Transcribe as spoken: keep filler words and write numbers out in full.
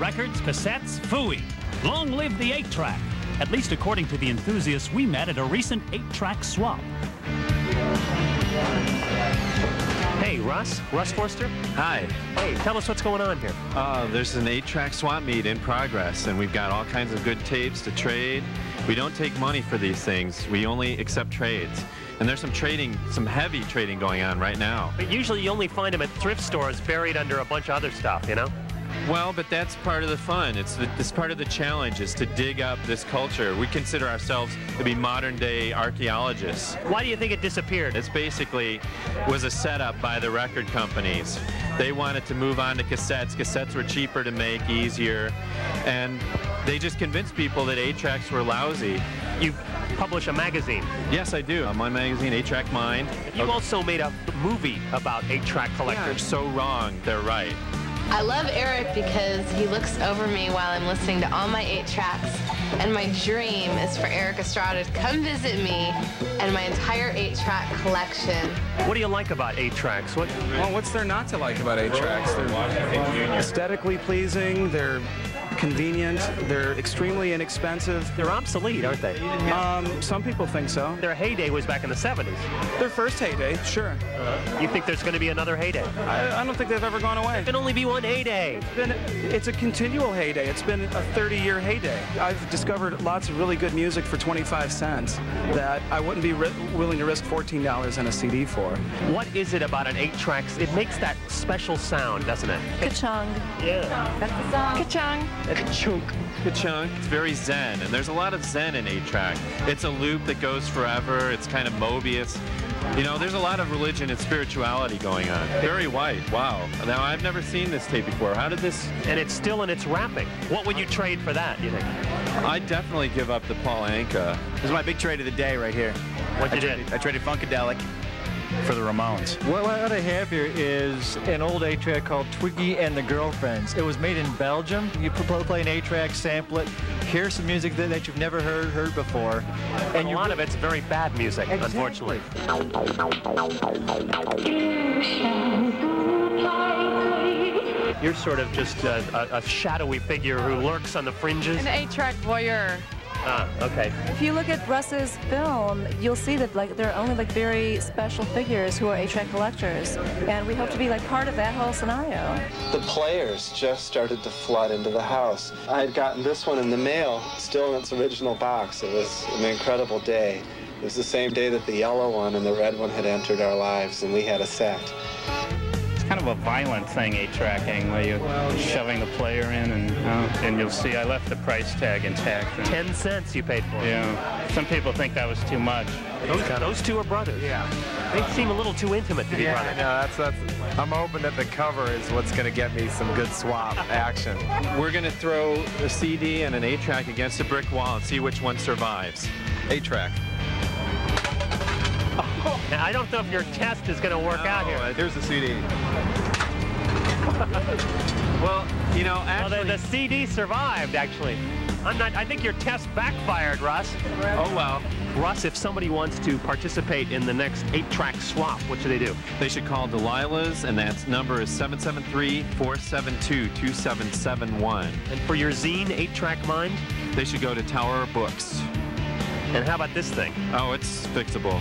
records, cassettes, phooey. Long live the eight track, at least according to the enthusiasts we met at a recent eight track swap. Hey, Russ. Russ Forster. Hi. Hey, tell us what's going on here. Uh, there's an eight track swap meet in progress, and we've got all kinds of good tapes to trade. We don't take money for these things. We only accept trades. And there's some trading, some heavy trading going on right now. But usually you only find them at thrift stores buried under a bunch of other stuff, you know? Well, but that's part of the fun. It's, the, it's part of the challenge, is to dig up this culture. We consider ourselves to be modern-day archaeologists. Why do you think it disappeared? It's basically was a setup by the record companies. They wanted to move on to cassettes. Cassettes were cheaper to make, easier, and they just convinced people that eight tracks were lousy. You publish a magazine. Yes, I do. Uh, my magazine, eight track Mind. You okay. Also made a movie about eight track collectors. Yeah, so wrong, they're right. I love Eric because he looks over me while I'm listening to all my eight tracks, and my dream is for Eric Estrada to come visit me and my entire eight track collection. What do you like about eight tracks? What? Well, what's there not to like about eight tracks? They're aesthetically pleasing, they're convenient, they're extremely inexpensive. They're obsolete, aren't they? Um, some people think so. Their heyday was back in the seventies. Their first heyday, sure. Uh, you think there's going to be another heyday? I, I don't think they've ever gone away. There can only be one heyday. It's, been, it's a continual heyday. It's been a thirty year heyday. I've discovered lots of really good music for twenty-five cents that I wouldn't be ri willing to risk fourteen dollars on a C D for. What is it about an eight tracks? It makes that special sound, doesn't it? Ka-chung. Yeah. That's the song. Ka-chung. Ka-chunk. Ka-chunk. It's very zen, and there's a lot of zen in eight track. It's a loop that goes forever. It's kind of Mobius. You know, there's a lot of religion and spirituality going on. Very white. Wow. Now, I've never seen this tape before. How did this... And it's still in its wrapping. What would you trade for that, you think? I definitely give up the Paul Anka. This is my big trade of the day right here. What did you do? I traded Funkadelic for the Ramones. What I have here is an old eight track called Twiggy and the Girlfriends. It was made in Belgium. You play an eight track, sample it, hear some music that, that you've never heard heard before. And a lot of it's very bad music, exactly. Unfortunately. You're sort of just a, a, a shadowy figure who lurks on the fringes. An eight track voyeur. Ah, okay. If you look at Russ's film, you'll see that like there are only like very special figures who are eight track collectors, and we hope to be like part of that whole scenario. The players just started to flood into the house. I had gotten this one in the mail, still in its original box. It was an incredible day. It was the same day that the yellow one and the red one had entered our lives, and we had a set. Kind of a violent thing, eight tracking, where you're well, yeah. shoving the player in, and uh, and you'll see I left the price tag intact. Ten cents you paid for it. Yeah. Some people think that was too much. Those, kind of, those two are brothers. Yeah. They seem a little too intimate to be yeah, brothers. Yeah, no, that's, that's, I'm hoping that the cover is what's going to get me some good swap action. We're going to throw a C D and an eight track against a brick wall and see which one survives. eight track. Oh. Now, I don't know if your test is going to work no, out here. Uh, here's the C D. Well, you know, actually... Well, the, the C D survived, actually. I'm not, I think your test backfired, Russ. Oh, well. Russ, if somebody wants to participate in the next eight track swap, what should they do? They should call Delilah's, and that number is seven seven three, four seven two, two seven seven one. And for your zine, eight track Mind? They should go to Tower Books. And how about this thing? Oh, it's fixable.